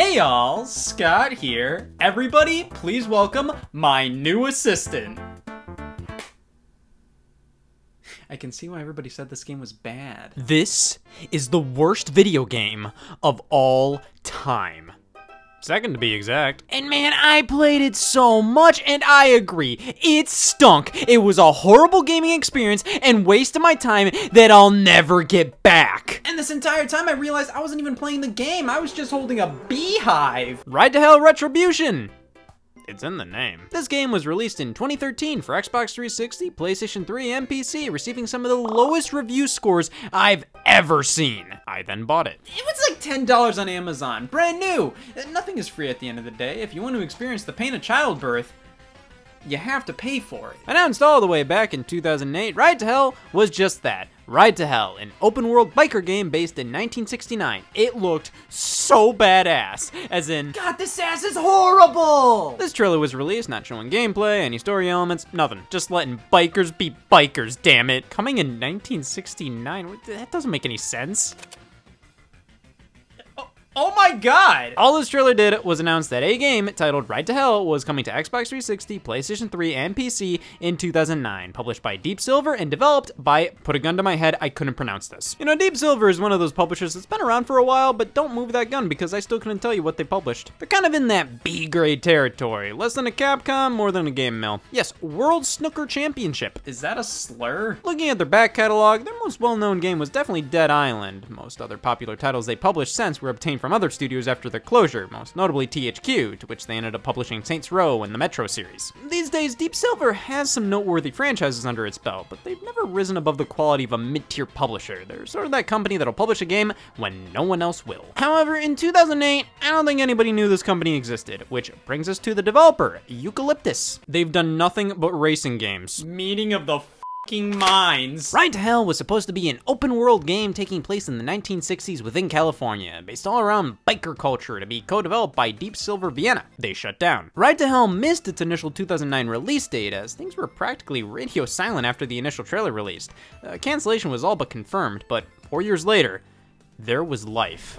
Hey y'all, Scott here. Everybody, please welcome my new assistant. I can see why everybody said this game was bad. This is the worst video game of all time. Second to be exact. And man, I played it so much, and I agree. It stunk. It was a horrible gaming experience and waste of my time that I'll never get back. And this entire time I realized I wasn't even playing the game. I was just holding a beehive. Ride to Hell: Retribution. It's in the name. This game was released in 2013 for Xbox 360, PlayStation 3, and PC, receiving some of the lowest review scores I've ever seen. I then bought it. It was like $10 on Amazon, brand new. Nothing is free at the end of the day. If you want to experience the pain of childbirth, you have to pay for it. Announced all the way back in 2008, Ride to Hell was just that. Ride to Hell, an open-world biker game based in 1969. It looked so badass, as in, God, this ass is horrible! This trailer was released, not showing gameplay, any story elements, nothing. Just letting bikers be bikers, damn it. Coming in 1969, that doesn't make any sense. Oh my God! All this trailer did was announce that a game titled Ride to Hell was coming to Xbox 360, PlayStation 3, and PC in 2009, published by Deep Silver and developed by, put a gun to my head, I couldn't pronounce this. You know, Deep Silver is one of those publishers that's been around for a while, but don't move that gun because I still couldn't tell you what they published. They're kind of in that B-grade territory. Less than a Capcom, more than a game mill. Yes, World Snooker Championship. Is that a slur? Looking at their back catalog, their most well-known game was definitely Dead Island. Most other popular titles they published since were obtained from other studios after their closure, most notably THQ, to which they ended up publishing Saints Row and the Metro series. These days, Deep Silver has some noteworthy franchises under its belt, but they've never risen above the quality of a mid-tier publisher. They're sort of that company that'll publish a game when no one else will. However, in 2008, I don't think anybody knew this company existed, which brings us to the developer, Eucalyptus. They've done nothing but racing games. Meaning of the minds. Ride to Hell was supposed to be an open-world game taking place in the 1960s within California, based all around biker culture, to be co-developed by Deep Silver Vienna. They shut down. Ride to Hell missed its initial 2009 release date as things were practically radio silent after the initial trailer released. Cancellation was all but confirmed, but 4 years later, there was life.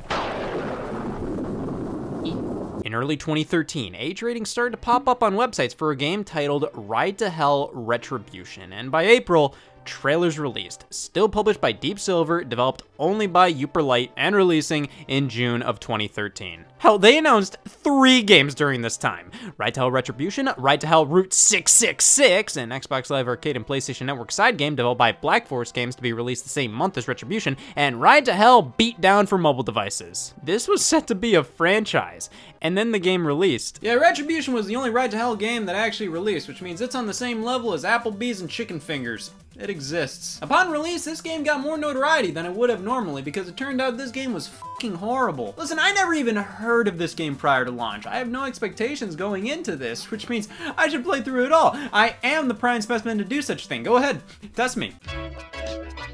In early 2013, age ratings started to pop up on websites for a game titled Ride to Hell Retribution, and by April, trailers released, still published by Deep Silver, developed only by Uperlite, and releasing in June of 2013. Hell, they announced 3 games during this time. Ride to Hell Retribution, Ride to Hell Route 666, an Xbox Live Arcade and PlayStation Network side game developed by Black Forest Games to be released the same month as Retribution, and Ride to Hell Beatdown for mobile devices. This was set to be a franchise, and then the game released. Yeah, Retribution was the only Ride to Hell game that actually released, which means it's on the same level as Applebee's and Chicken Fingers. It exists. Upon release, this game got more notoriety than it would have normally because it turned out this game was fucking horrible. Listen, I never even heard of this game prior to launch. I have no expectations going into this, which means I should play through it all. I am the prime specimen to do such a thing. Go ahead, test me.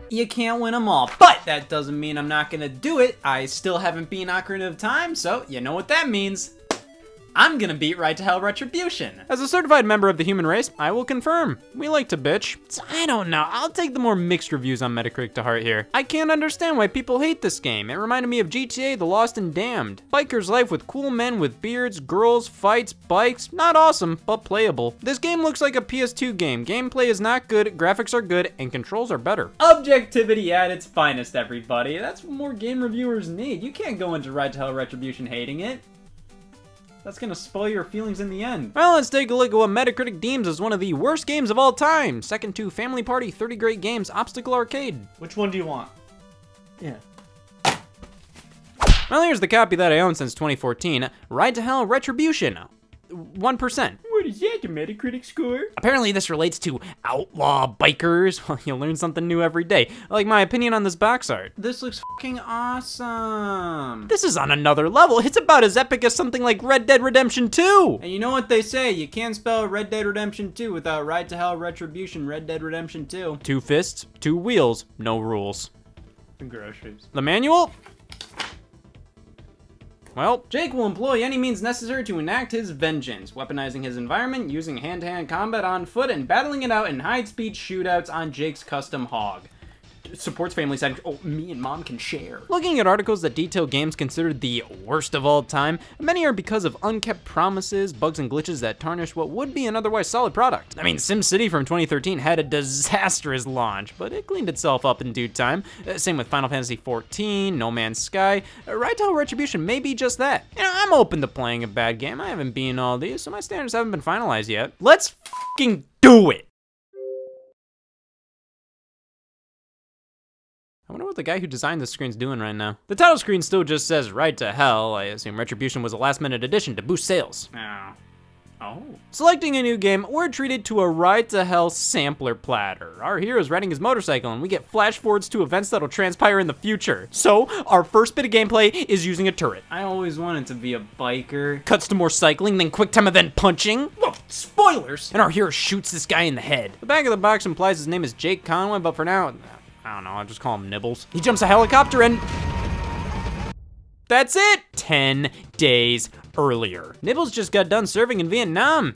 You can't win them all, but that doesn't mean I'm not gonna do it. I still haven't beaten Ocarina of Time, so you know what that means. I'm gonna beat Ride to Hell Retribution. As a certified member of the human race, I will confirm, we like to bitch. So I don't know, I'll take the more mixed reviews on Metacritic to heart here. I can't understand why people hate this game. It reminded me of GTA The Lost and Damned. Biker's life with cool men with beards, girls, fights, bikes. Not awesome, but playable. This game looks like a PS2 game. Gameplay is not good, graphics are good, and controls are better. Objectivity at its finest, everybody. That's what more game reviewers need. You can't go into Ride to Hell Retribution hating it. That's gonna spoil your feelings in the end. Well, let's take a look at what Metacritic deems as one of the worst games of all time. Second to Family Party, 30 Great Games, Obstacle Arcade. Which one do you want? Yeah. Well, here's the copy that I own since 2014, Ride to Hell Retribution, 1%. What is that, the Metacritic score? Apparently this relates to outlaw bikers. Well, you learn something new every day. Like my opinion on this box art. This looks fucking awesome. This is on another level. It's about as epic as something like Red Dead Redemption 2. And you know what they say, you can't spell Red Dead Redemption 2 without Ride to Hell Retribution, Red Dead Redemption 2. 2 fists, 2 wheels, no rules. And groceries. The manual? Well, Jake will employ any means necessary to enact his vengeance, weaponizing his environment, using hand-to-hand combat on foot, and battling it out in high-speed shootouts on Jake's custom hog. supports family side. Oh, me and mom can share. Looking at articles that detail games considered the worst of all time, many are because of unkept promises, bugs and glitches that tarnish what would be an otherwise solid product. I mean, SimCity from 2013 had a disastrous launch, but it cleaned itself up in due time. Same with Final Fantasy 14, No Man's Sky. Ride to Hell: Retribution may be just that. You know, I'm open to playing a bad game. I haven't beaten all these, so my standards haven't been finalized yet. Let's fucking do it! I wonder what the guy who designed this screen's doing right now. The title screen still just says Ride to Hell. I assume Retribution was a last-minute addition to boost sales. Oh. Selecting a new game, we're treated to a Ride to Hell sampler platter. Our hero is riding his motorcycle, and we get flash forwards to events that'll transpire in the future. So, our first bit of gameplay is using a turret. I always wanted to be a biker. Cuts to more cycling, then quick time event punching. Whoa, spoilers! And our hero shoots this guy in the head. The back of the box implies his name is Jake Conway, but for now, I don't know, I'll just call him Nibbles. He jumps a helicopter and... that's it! 10 days earlier. Nibbles just got done serving in Vietnam,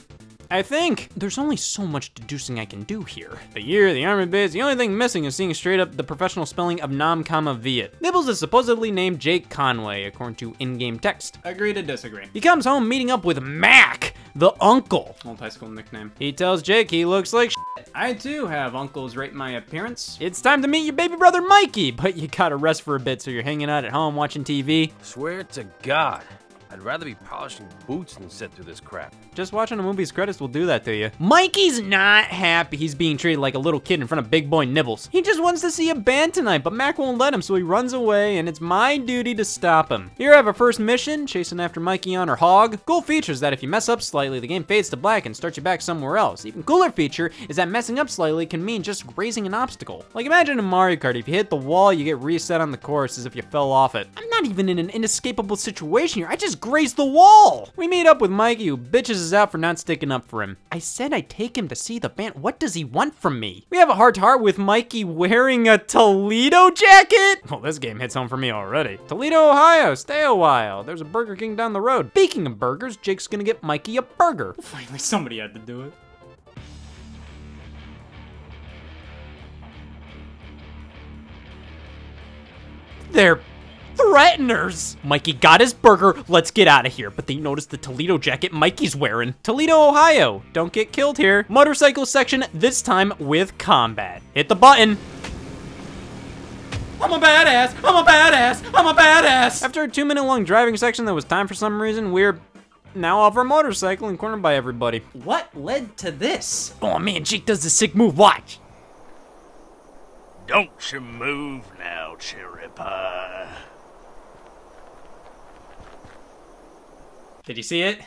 I think. There's only so much deducing I can do here. The year, the army base, the only thing missing is seeing straight up the professional spelling of Nam, comma, Viet. Nibbles is supposedly named Jake Conway, according to in-game text. Agree to disagree. He comes home meeting up with Mac, the uncle. Old high school nickname. He tells Jake he looks like shit. I too have uncles rate my appearance. It's time to meet your baby brother Mikey, but you gotta rest for a bit so you're hanging out at home watching TV. Swear to God, I'd rather be polishing boots than sit through this crap. Just watching a movie's credits will do that to you. Mikey's not happy he's being treated like a little kid in front of big boy Nibbles. He just wants to see a band tonight, but Mac won't let him, so he runs away, and it's my duty to stop him. Here I have our first mission, chasing after Mikey on her hog. Cool feature is that if you mess up slightly, the game fades to black and starts you back somewhere else. Even cooler feature is that messing up slightly can mean just grazing an obstacle. Like imagine in Mario Kart, if you hit the wall, you get reset on the course as if you fell off it. I'm not even in an inescapable situation here, I just graze the wall. We meet up with Mikey, who bitches us out for not sticking up for him. I said I'd take him to see the band. What does he want from me? We have a heart-to-heart with Mikey wearing a Toledo jacket. Well, this game hits home for me already. Toledo, Ohio, stay a while. There's a Burger King down the road. Speaking of burgers, Jake's gonna get Mikey a burger. Finally, somebody had to do it. They're threateners. Mikey got his burger, let's get out of here. But they noticed the Toledo jacket Mikey's wearing. Toledo, Ohio, don't get killed here. Motorcycle section, this time with combat. Hit the button. I'm a badass, I'm a badass, I'm a badass. After a 2-minute long driving section that was timed for some reason, we're now off our motorcycle and cornered by everybody. What led to this? Oh man, Jake does the sick move, watch. Don't you move now, cherry pie. Did you see it?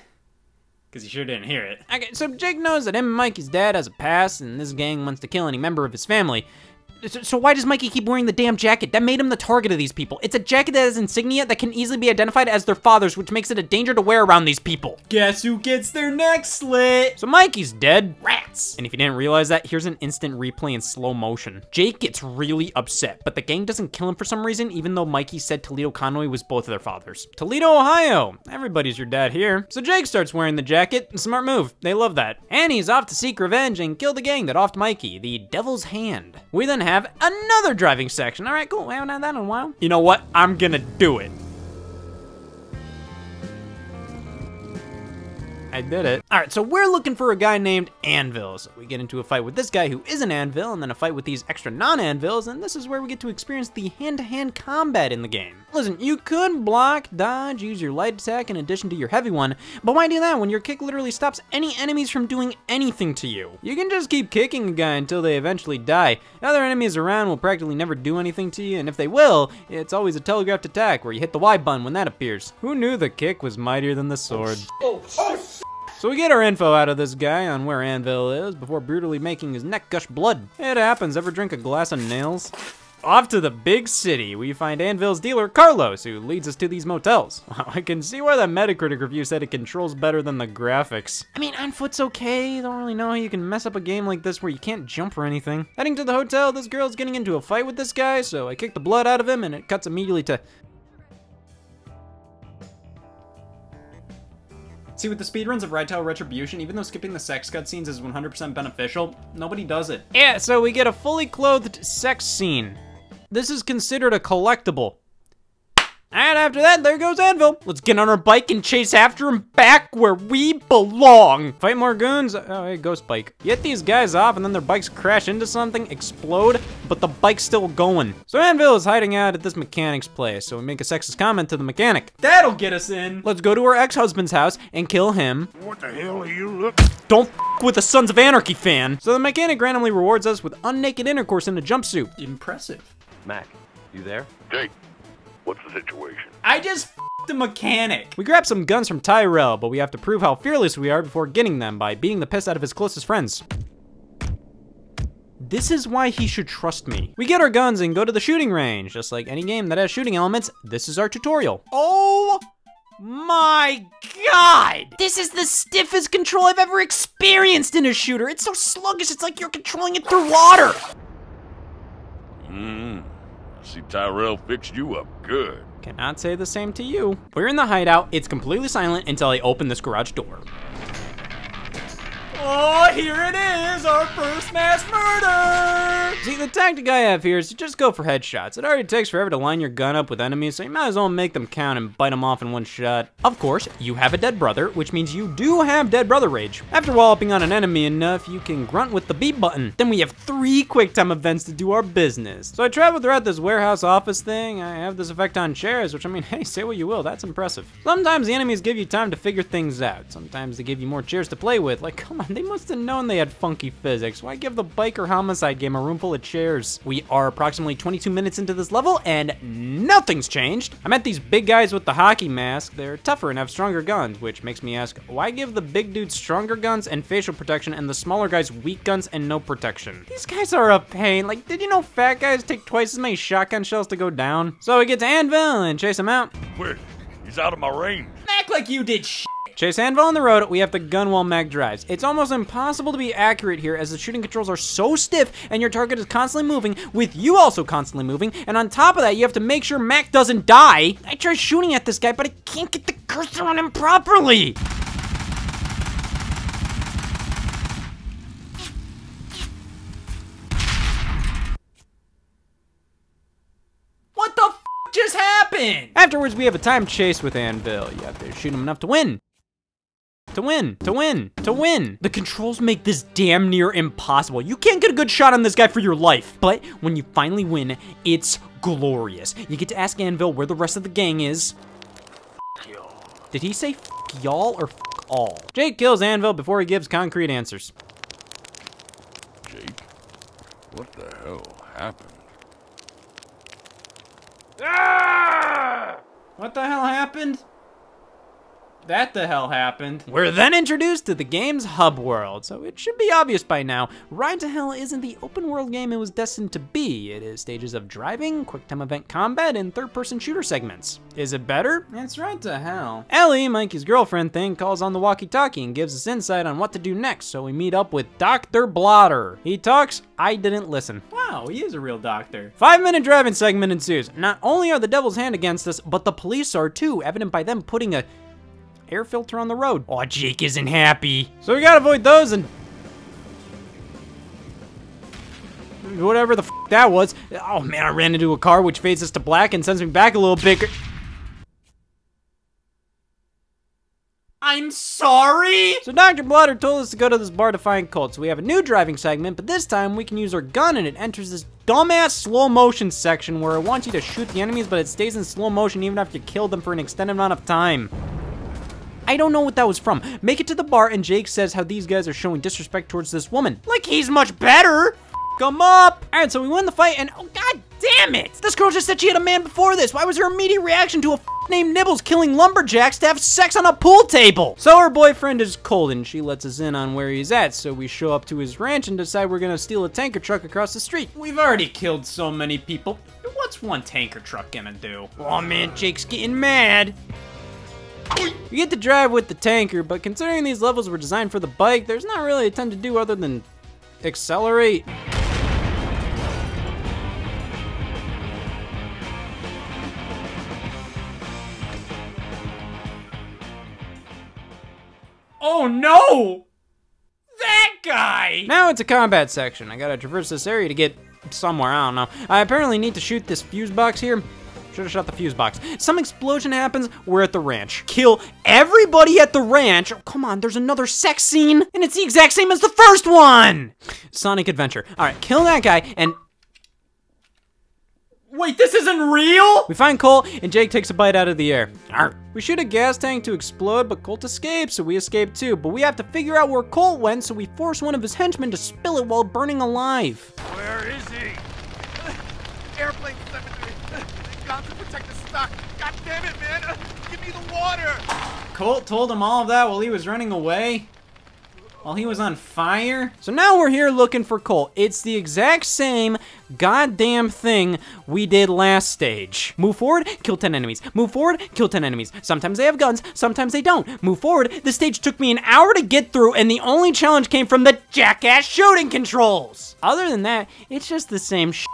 Because you sure didn't hear it. Okay, so Jake knows that him and Mikey's dad has a past, and this gang wants to kill any member of his family. So why does Mikey keep wearing the damn jacket? That made him the target of these people. It's a jacket that has insignia that can easily be identified as their father's, which makes it a danger to wear around these people. Guess who gets their neck slit? So Mikey's dead. Rats. And if you didn't realize that, here's an instant replay in slow motion. Jake gets really upset, but the gang doesn't kill him for some reason, even though Mikey said Toledo Conway was both of their fathers. Toledo, Ohio. Everybody's your dad here. So Jake starts wearing the jacket. Smart move. They love that. And he's off to seek revenge and kill the gang that offed Mikey, the Devil's Hand. We then have another driving section. All right, cool, we haven't had that in a while. You know what, I'm gonna do it. I did it. All right, so we're looking for a guy named Anvil. So we get into a fight with this guy who is an Anvil, and then a fight with these extra non-Anvils, and this is where we get to experience the hand-to-hand combat in the game. Listen, you could block, dodge, use your light attack in addition to your heavy one, but why do that when your kick literally stops any enemies from doing anything to you? You can just keep kicking a guy until they eventually die. Other enemies around will practically never do anything to you, and if they will, it's always a telegraphed attack where you hit the Y button when that appears. Who knew the kick was mightier than the sword? Oh, so we get our info out of this guy on where Anvil is before brutally making his neck gush blood. It happens. Ever drink a glass of nails? Off to the big city, we find Anvil's dealer, Carlos, who leads us to these motels. Wow, I can see why the Metacritic review said it controls better than the graphics. I mean, on foot's okay. Don't really know how you can mess up a game like this where you can't jump or anything. Heading to the hotel, this girl's getting into a fight with this guy, so I kick the blood out of him and it cuts immediately to... See, with the speedruns of Ride to Hell: Retribution, even though skipping the sex cutscenes is 100% beneficial, nobody does it. Yeah, so we get a fully clothed sex scene. This is considered a collectible. And after that, there goes Anvil. Let's get on our bike and chase after him back where we belong. Fight more goons. Oh, hey, ghost bike. You hit these guys off and then their bikes crash into something, explode, but the bike's still going. So Anvil is hiding out at this mechanic's place, so we make a sexist comment to the mechanic. That'll get us in. Let's go to our ex-husband's house and kill him. What the hell are you looking? Don't f with a Sons of Anarchy fan. So the mechanic randomly rewards us with unnaked intercourse in a jumpsuit. Impressive. Mac, you there? Jake. What's the situation? I just f***ed the mechanic. We grab some guns from Tyrell, but we have to prove how fearless we are before getting them by beating the piss out of his closest friends. This is why he should trust me. We get our guns and go to the shooting range. Just like any game that has shooting elements, this is our tutorial. Oh my God! This is the stiffest control I've ever experienced in a shooter. It's so sluggish, it's like you're controlling it through water. See, Tyrell fixed you up good. Cannot say the same to you. We're in the hideout. It's completely silent until I open this garage door. Oh, here it is, our first mass murder! See, the tactic I have here is to just go for headshots. It already takes forever to line your gun up with enemies, so you might as well make them count and bite them off in one shot. Of course, you have a dead brother, which means you do have dead brother rage. After walloping on an enemy enough, you can grunt with the B button. Then we have 3 quick time events to do our business. So I traveled throughout this warehouse office thing. I have this effect on chairs, which I mean, hey, say what you will, that's impressive. Sometimes the enemies give you time to figure things out. Sometimes they give you more chairs to play with, like, come on. They must have known they had funky physics. Why give the biker homicide game a room full of chairs? We are approximately 22 minutes into this level and nothing's changed. I met these big guys with the hockey mask. They're tougher and have stronger guns, which makes me ask, why give the big dudes stronger guns and facial protection and the smaller guys weak guns and no protection? These guys are a pain. Like, did you know fat guys take twice as many shotgun shells to go down? So we get to Anvil and chase him out. Quick, he's out of my range. Act like you did shit. Chase Anvil on the road, we have to gun while Mac drives. It's almost impossible to be accurate here as the shooting controls are so stiff and your target is constantly moving, with you also constantly moving, and on top of that, you have to make sure Mac doesn't die. I tried shooting at this guy, but I can't get the cursor on him properly. What the f just happened? Afterwards, we have a time chase with Anvil. You have to shoot him enough to win. To win. The controls make this damn near impossible. You can't get a good shot on this guy for your life. But when you finally win, it's glorious. You get to ask Anvil where the rest of the gang is. Did he say f*** y'all or f*** all? Jake kills Anvil before he gives concrete answers. Jake, what the hell happened? Ah! What the hell happened? That the hell happened. We're then introduced to the game's hub world, so it should be obvious by now. Ride to Hell isn't the open world game it was destined to be. It is stages of driving, quick time event combat, and third-person shooter segments. Is it better? It's Ride to Hell. Ellie, Mikey's girlfriend thing, calls on the walkie-talkie and gives us insight on what to do next, so we meet up with Dr. Blotter. He talks, I didn't listen. Wow, he is a real doctor. 5-minute driving segment ensues. Not only are the devil's hand against us, but the police are too, evident by them putting a air filter on the road. Aw, Jake isn't happy. So we gotta avoid those and whatever the f that was. Oh man, I ran into a car which fades us to black and sends me back a little bit. I'm sorry? So Dr. Blotter told us to go to this bar to find Colt, so we have a new driving segment, but this time we can use our gun and it enters this dumbass slow motion section where it wants you to shoot the enemies, but it stays in slow motion even after you kill them for an extended amount of time. I don't know what that was from. Make it to the bar and Jake says how these guys are showing disrespect towards this woman. Like he's much better. F him up. All right, so we win the fight and oh God damn it. This girl just said she had a man before this. Why was her immediate reaction to a f named Nibbles killing lumberjacks to have sex on a pool table? So her boyfriend is cold and she lets us in on where he's at. So we show up to his ranch and decide we're gonna steal a tanker truck across the street. We've already killed so many people. What's one tanker truck gonna do? Oh man, Jake's getting mad. You get to drive with the tanker, but considering these levels were designed for the bike, there's not really a ton to do other than accelerate. Oh no! That guy! Now it's a combat section. I gotta traverse this area to get somewhere, I don't know. I apparently need to shoot this fuse box here. Should've shot the fuse box. Some explosion happens, we're at the ranch. Kill everybody at the ranch. Oh, come on, there's another sex scene, and it's the exact same as the first one! Sonic Adventure. All right, kill that guy, and... Wait, this isn't real? We find Colt, and Jake takes a bite out of the air. Arr. We shoot a gas tank to explode, but Colt escapes, so we escape too. But we have to figure out where Colt went, so we force one of his henchmen to spill it while burning alive. Where is he? Airplane cemetery. Got to protect the stock. God damn it, man. Give me the water. Colt told him all of that while he was running away. While he was on fire? So now we're here looking for Colt. It's the exact same goddamn thing we did last stage. Move forward, kill 10 enemies. Move forward, kill 10 enemies. Sometimes they have guns, sometimes they don't. Move forward, this stage took me an hour to get through and the only challenge came from the jackass shooting controls. Other than that, it's just the same shit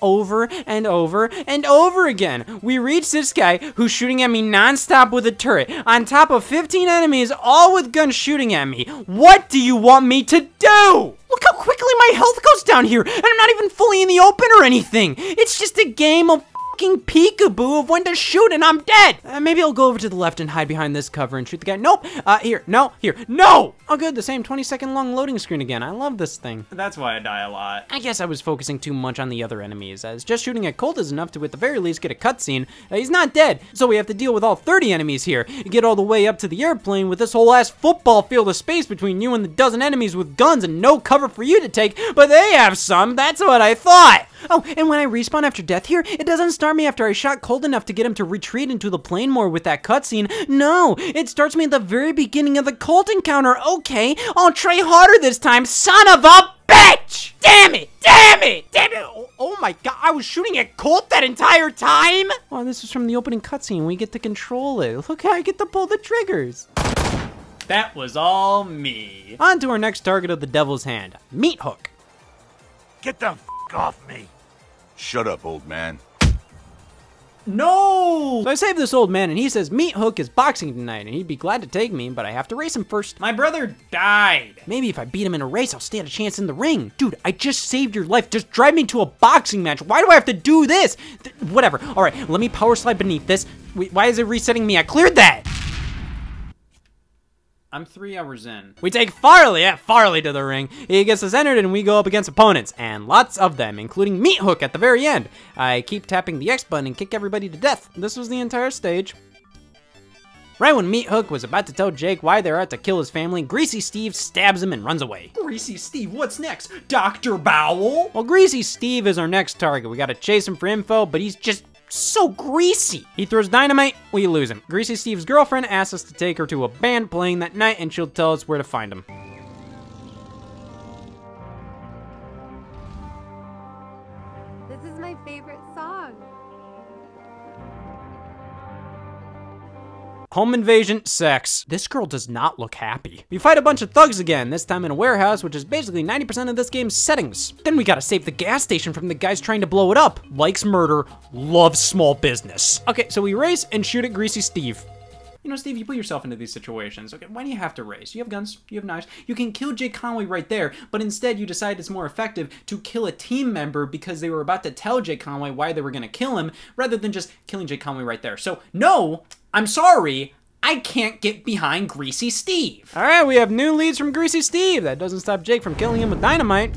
over and over and over again. We reach this guy who's shooting at me non-stop with a turret on top of 15 enemies all with guns shooting at me. What do you want me to do? Look how quickly my health goes down here and I'm not even fully in the open or anything. It's just a game of fucking peekaboo of when to shoot and I'm dead. Maybe I'll go over to the left and hide behind this cover and shoot the guy. Nope. Here. No. Here. No! Oh good, the same 20-second long loading screen again. I love this thing. That's why I die a lot. I guess I was focusing too much on the other enemies, as just shooting at Colt is enough to at the very least get a cutscene. He's not dead, so we have to deal with all 30 enemies here and get all the way up to the airplane with this whole ass football field of space between you and the dozen enemies with guns and no cover for you to take, but they have some. That's what I thought. Oh, and when I respawn after death here, it doesn't start me after I shot Colt enough to get him to retreat into the plane more with that cutscene. No, it starts me at the very beginning of the Colt encounter. Okay, I'll try harder this time, son of a bitch! Damn it! Damn it! Damn it! Oh my god, I was shooting at Colt that entire time? Well, this is from the opening cutscene. We get to control it. Look how I get to pull the triggers. That was all me. On to our next target of the Devil's Hand, Meat Hook. Get the f*** off me. Shut up, old man. No! So I save this old man and he says Meat Hook is boxing tonight and he'd be glad to take me, but I have to race him first. My brother died. Maybe if I beat him in a race, I'll stand a chance in the ring. Dude, I just saved your life. Just drive me to a boxing match. Why do I have to do this? Whatever. All right, let me power slide beneath this. Wait, why is it resetting me? I cleared that. I'm 3 hours in. We take Farley to the ring. He gets us entered and we go up against opponents, and lots of them, including Meat Hook at the very end. I keep tapping the X button and kick everybody to death. This was the entire stage. Right when Meat Hook was about to tell Jake why they're out to kill his family, Greasy Steve stabs him and runs away. Greasy Steve, what's next? Dr. Bowel? Well, Greasy Steve is our next target. We gotta chase him for info, but he's just so greasy. He throws dynamite, we lose him. Greasy Steve's girlfriend asks us to take her to a band playing that night and she'll tell us where to find him. This is my favorite song. Home invasion, sex. This girl does not look happy. We fight a bunch of thugs again, this time in a warehouse, which is basically 90% of this game's settings. Then we gotta save the gas station from the guys trying to blow it up. Likes murder, loves small business. Okay, so we race and shoot at Greasy Steve. You know, Steve, you put yourself into these situations. Okay, why do you have to race? You have guns, you have knives. You can kill Jake Conway right there, but instead you decide it's more effective to kill a team member because they were about to tell Jake Conway why they were gonna kill him, rather than just killing Jake Conway right there. So, no! I'm sorry, I can't get behind Greasy Steve. All right, we have new leads from Greasy Steve. That doesn't stop Jake from killing him with dynamite.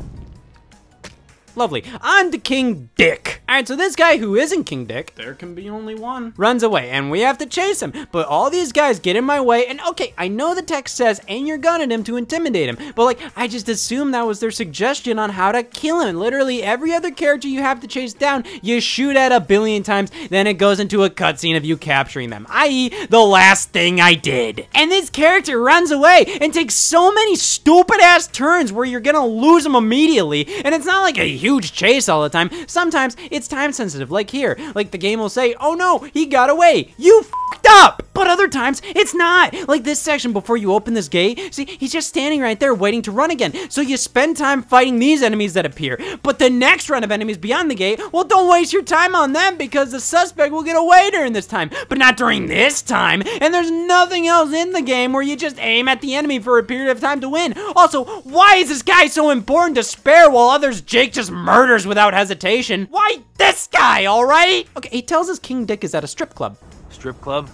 Lovely. On to King Dick. All right, so this guy who isn't King Dick, there can be only one, runs away and we have to chase him. But all these guys get in my way and okay, I know the text says aim your gun at him to intimidate him, but like I just assumed that was their suggestion on how to kill him. Literally every other character you have to chase down, you shoot at 1 billion times, then it goes into a cutscene of you capturing them, i.e. the last thing I did. And this character runs away and takes so many stupid ass turns where you're gonna lose him immediately. And it's not like a huge chase all the time. Sometimes it's time sensitive, like here. Like the game will say, oh no, he got away. You f***ed up. But other times it's not. Like this section before you open this gate, see, he's just standing right there waiting to run again. So you spend time fighting these enemies that appear. But the next run of enemies beyond the gate, well, don't waste your time on them because the suspect will get away during this time, but not during this time. And there's nothing else in the game where you just aim at the enemy for a period of time to win. Also, why is this guy so important to spare while others Jake just just murders without hesitation. Why this guy, all right? Okay, he tells us King Dick is at a strip club. Strip club?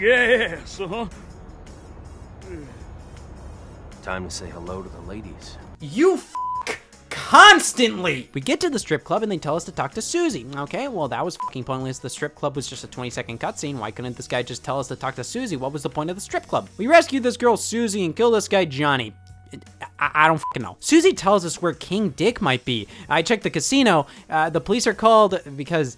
Yes, uh-huh. Time to say hello to the ladies. You f*** constantly! We get to the strip club and they tell us to talk to Susie. Okay, well that was f***ing pointless. The strip club was just a 20-second cutscene. Why couldn't this guy just tell us to talk to Susie? What was the point of the strip club? We rescued this girl Susie and killed this guy Johnny. I don't f***ing know. Susie tells us where King Dick might be. I checked the casino. The police are called because...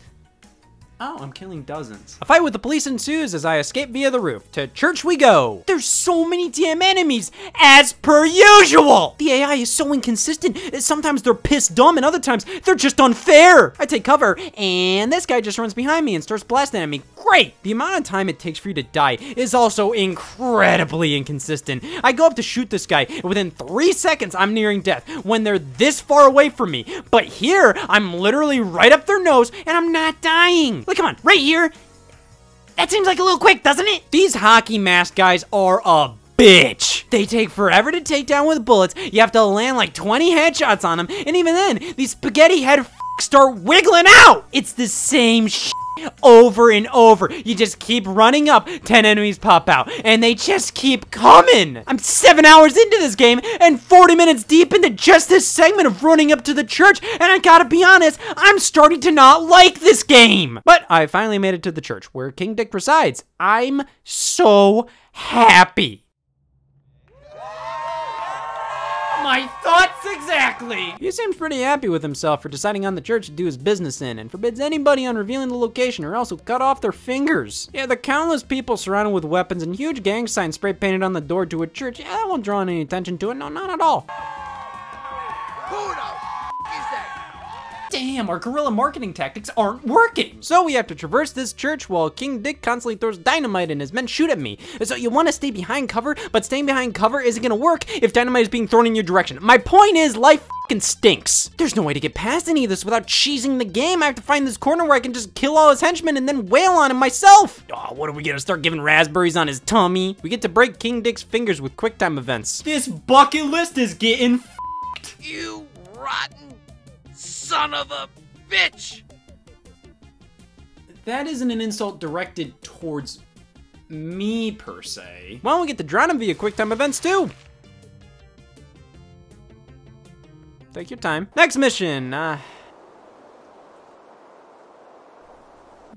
Oh, I'm killing dozens. A fight with the police ensues as I escape via the roof. To church we go. There's so many damn enemies, as per usual. The AI is so inconsistent. Sometimes they're pissed dumb and other times they're just unfair. I take cover and this guy just runs behind me and starts blasting at me. Great. The amount of time it takes for you to die is also incredibly inconsistent. I go up to shoot this guy and within 3 seconds I'm nearing death when they're this far away from me. But here I'm literally right up their nose and I'm not dying. Like, come on, right here. That seems like a little quick, doesn't it? These hockey mask guys are a bitch. They take forever to take down with bullets. You have to land like 20 headshots on them. And even then, these spaghetti head f***s start wiggling out. It's the same shit over and over. You just keep running up, 10 enemies pop out, and they just keep coming. I'm 7 hours into this game and 40 minutes deep into just this segment of running up to the church, and I gotta be honest, I'm starting to not like this game. But I finally made it to the church where King Dick presides. I'm so happy. My thoughts exactly! He seems pretty happy with himself for deciding on the church to do his business in and forbids anybody on revealing the location or else will cut off their fingers. Yeah, the countless people surrounded with weapons and huge gang signs spray painted on the door to a church, yeah, that won't draw any attention to it, no, not at all. Who the f is that? Damn, our guerrilla marketing tactics aren't working! So we have to traverse this church while King Dick constantly throws dynamite and his men shoot at me. So you want to stay behind cover, but staying behind cover isn't gonna work if dynamite is being thrown in your direction. My point is, life stinks. There's no way to get past any of this without cheesing the game. I have to find this corner where I can just kill all his henchmen and then wail on him myself. Oh, what are we gonna start giving raspberries on his tummy? We get to break King Dick's fingers with quick time events. This bucket list is getting f***ed. You rotten son of a bitch. That isn't an insult directed towards me per se. Well, we get to drown him via quick time events too. Take your time. Next mission,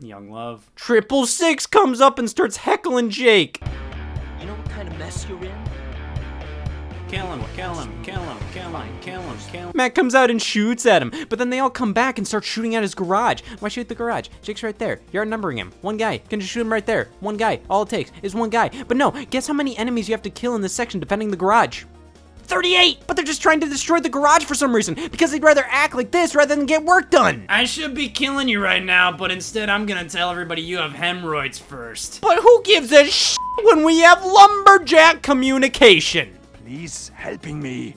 Young love. 666 comes up and starts heckling Jake. You know what kind of mess you're in? Kill him, kill him, kill him, kill him, kill him, kill him. Matt comes out and shoots at him, but then they all come back and start shooting at his garage. Why shoot the garage? Jake's right there. You're outnumbering him. One guy. Can just shoot him right there. One guy. All it takes is one guy. But no, guess how many enemies you have to kill in this section defending the garage? 38, but they're just trying to destroy the garage for some reason because they'd rather act like this rather than get work done. I should be killing you right now, but instead I'm gonna tell everybody you have hemorrhoids first. But who gives a shit when we have lumberjack communication? Please helping me.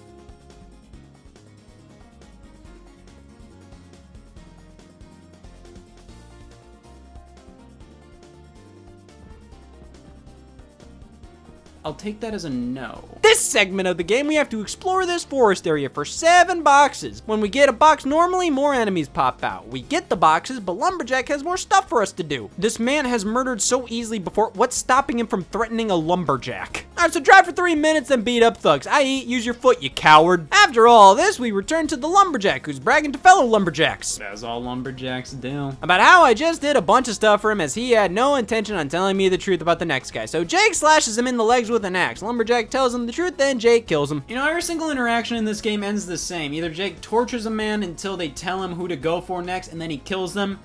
I'll take that as a no. This segment of the game, we have to explore this forest area for 7 boxes. When we get a box, normally more enemies pop out. We get the boxes, but Lumberjack has more stuff for us to do. This man has murdered so easily before, what's stopping him from threatening a lumberjack? All right, so drive for 3 minutes and beat up thugs. I.e., use your foot, you coward. After all this, we return to the lumberjack who's bragging to fellow lumberjacks. That's all lumberjacks do. About how I just did a bunch of stuff for him as he had no intention on telling me the truth about the next guy. So Jake slashes him in the legs with an axe. Lumberjack tells him the truth, then Jake kills him. You know, every single interaction in this game ends the same. Either Jake tortures a man until they tell him who to go for next, and then he kills them,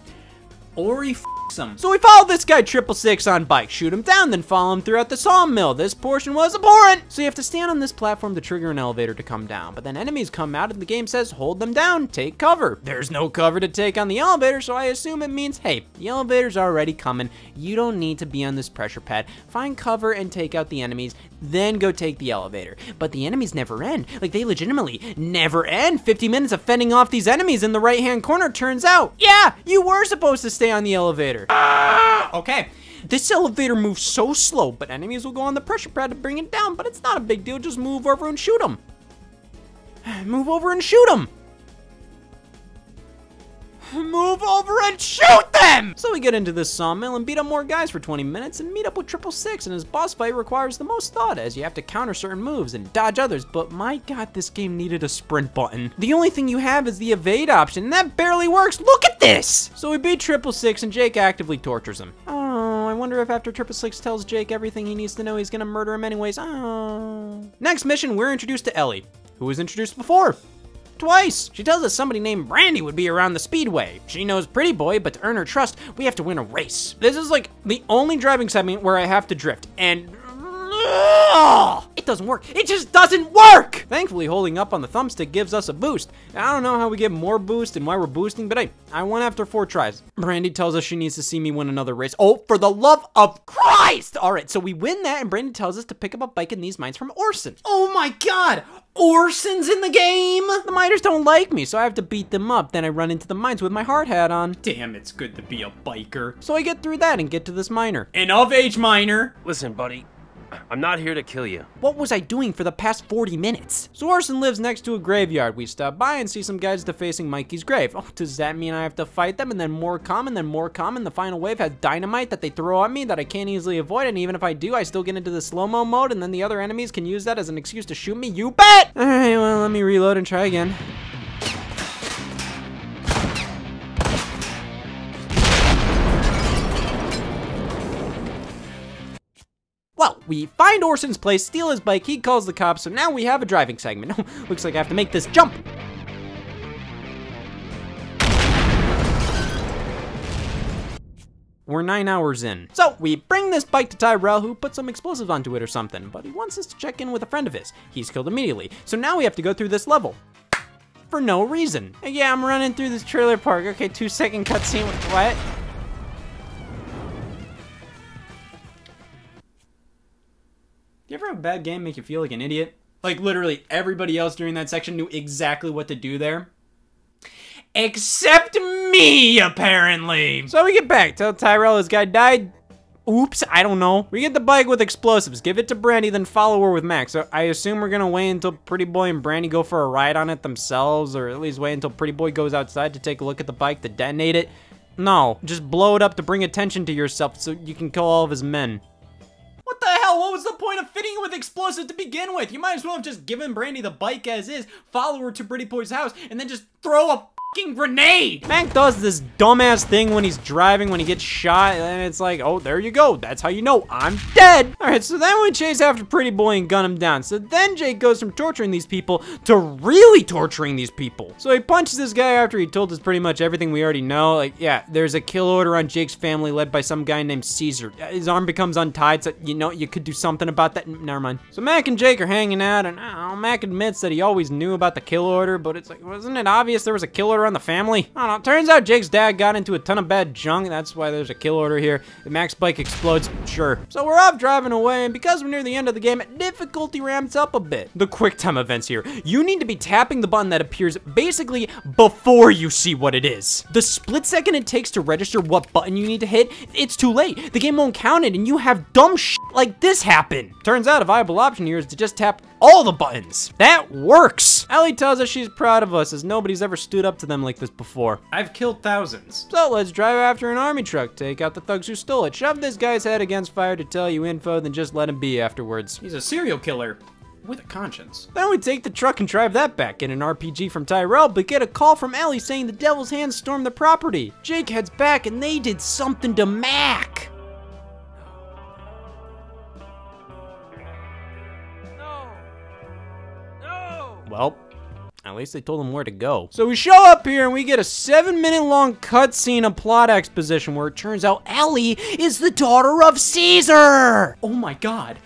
or he f***s him. So we followed this guy 666 on bike, shoot him down, then follow him throughout the sawmill. This portion was abhorrent. So you have to stand on this platform to trigger an elevator to come down, but then enemies come out and the game says, hold them down, take cover. There's no cover to take on the elevator, so I assume it means, hey, the elevator's already coming. You don't need to be on this pressure pad. Find cover and take out the enemies, then go take the elevator. But the enemies never end. Like, they legitimately never end. 50 minutes of fending off these enemies in the right-hand corner turns out. Yeah, you were supposed to stay on the elevator. Okay, this elevator moves so slow, but enemies will go on the pressure pad to bring it down, but it's not a big deal, just move over and shoot them. Move over and shoot them! Move over and shoot them! So we get into this sawmill and beat up more guys for 20 minutes and meet up with 666, and his boss fight requires the most thought as you have to counter certain moves and dodge others, but my god, this game needed a sprint button. The only thing you have is the evade option, and that barely works. Look at this! So we beat 666 and Jake actively tortures him. Oh, I wonder if after 666 tells Jake everything he needs to know, he's gonna murder him anyways. Oh. Next mission, we're introduced to Ellie, who was introduced before. Twice. She tells us somebody named Brandy would be around the speedway. She knows Pretty Boy, but to earn her trust, we have to win a race. This is like the only driving segment where I have to drift, and it doesn't work. It just doesn't work! Thankfully, holding up on the thumbstick gives us a boost. I don't know how we get more boost and why we're boosting, but hey, I won after 4 tries. Brandy tells us she needs to see me win another race. Oh, for the love of Christ! All right, so we win that, and Brandy tells us to pick up a bike in these mines from Orson. Oh my god! Orson's in the game! The miners don't like me, so I have to beat them up. Then I run into the mines with my hard hat on. Damn, it's good to be a biker. So I get through that and get to this miner. An of-age miner! Listen, buddy. I'm not here to kill you. What was I doing for the past 40 minutes? So Orson lives next to a graveyard. We stop by and see some guys defacing Mikey's grave. Oh, does that mean I have to fight them and then more come and then more come and the final wave has dynamite that they throw at me that I can't easily avoid, and even if I do, I still get into the slow-mo mode and then the other enemies can use that as an excuse to shoot me? You bet! All right, well, let me reload and try again. Well, we find Orson's place, steal his bike, he calls the cops, so now we have a driving segment. Looks like I have to make this jump. We're 9 hours in. So we bring this bike to Tyrell, who put some explosives onto it or something, but he wants us to check in with a friend of his. He's killed immediately, so now we have to go through this level. For no reason. Yeah, I'm running through this trailer park. Okay, 2-second cutscene with what? Do you ever have a bad game make you feel like an idiot? Like literally everybody else during that section knew exactly what to do there. Except me, apparently. So we get back, tell Tyrell his guy died. Oops, I don't know. We get the bike with explosives, give it to Brandy, then follow her with Max. So I assume we're gonna wait until Pretty Boy and Brandy go for a ride on it themselves, or at least wait until Pretty Boy goes outside to take a look at the bike to detonate it. No, just blow it up to bring attention to yourself so you can kill all of his men. What the hell? What was the point of fitting it with explosives to begin with? You might as well have just given Brandy the bike as is, follow her to Pretty Boy's house, and then just throw a fucking grenade! Mac does this dumbass thing when he's driving, when he gets shot, and it's like, oh, there you go. That's how you know I'm dead. All right, so then we chase after Pretty Boy and gun him down. So then Jake goes from torturing these people to really torturing these people. So he punches this guy after he told us pretty much everything we already know. Like, yeah, there's a kill order on Jake's family led by some guy named Caesar. His arm becomes untied, so you know you could do something about that. Never mind. So Mac and Jake are hanging out, and Mac admits that he always knew about the kill order, but it's like, wasn't it obvious there was a kill order on the family? I don't know. Turns out Jake's dad got into a ton of bad junk. That's why there's a kill order here. The Max bike explodes. Sure. So we're off driving away, and because we're near the end of the game, difficulty ramps up a bit. The quick time events here. You need to be tapping the button that appears basically before you see what it is. The split second it takes to register what button you need to hit, it's too late. The game won't count it, and you have dumb shit like this happen. Turns out a viable option here is to just tap all the buttons. That works. Ellie tells us she's proud of us as nobody's ever stood up to them like this before. I've killed thousands. So let's drive after an army truck, take out the thugs who stole it, shove this guy's head against fire to tell you info, then just let him be afterwards. He's a serial killer with a conscience. Then we take the truck and drive that back, get an RPG from Tyrell, but get a call from Ellie saying the devil's hands stormed the property. Jake heads back and they did something to Mac. Well, at least they told him where to go. So we show up here and we get a 7-minute long cutscene of plot exposition where it turns out Ellie is the daughter of Caesar! Oh my god.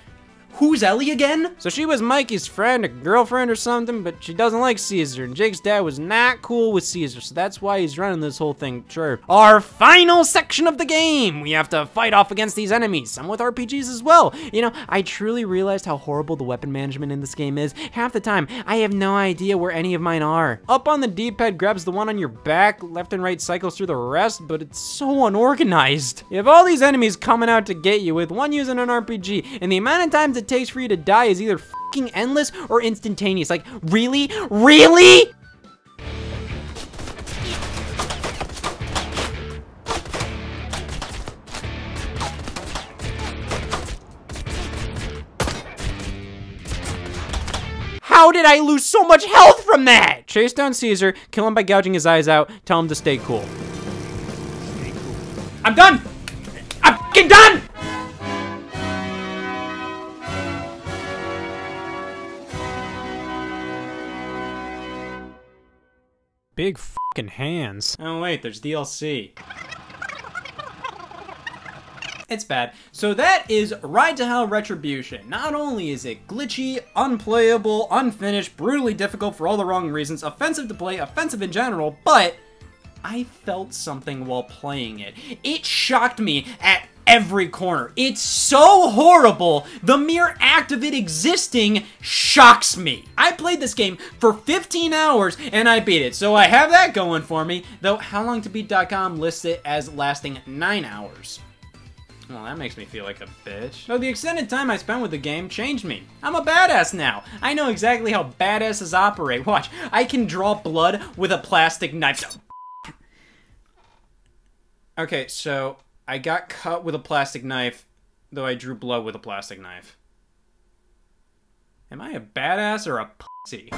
Who's Ellie again? So she was Mikey's friend, a girlfriend or something, but she doesn't like Caesar, and Jake's dad was not cool with Caesar, so that's why he's running this whole thing. Sure. Our final section of the game! We have to fight off against these enemies, some with RPGs as well. You know, I truly realized how horrible the weapon management in this game is. Half the time, I have no idea where any of mine are. Up on the D-pad grabs the one on your back, left and right cycles through the rest, but it's so unorganized. You have all these enemies coming out to get you, with one using an RPG, and the amount of times it takes for you to die is either fucking endless or instantaneous. Like, really? Really? How did I lose so much health from that? Chase down Caesar, kill him by gouging his eyes out, tell him to stay cool. Stay cool. I'm done! I'm fucking done! Big fucking hands. Oh wait, there's DLC. It's bad. So that is Ride to Hell Retribution. Not only is it glitchy, unplayable, unfinished, brutally difficult for all the wrong reasons, offensive to play, offensive in general, but I felt something while playing it. It shocked me at every corner. It's so horrible, the mere act of it existing shocks me. I played this game for 15 hours and I beat it, so I have that going for me, though HowLongToBeat.com lists it as lasting 9 hours. Well, that makes me feel like a bitch. So the extended time I spent with the game changed me. I'm a badass now. I know exactly how badasses operate. Watch, I can draw blood with a plastic knife. Okay, so I got cut with a plastic knife, though I drew blood with a plastic knife. Am I a badass or a pussy?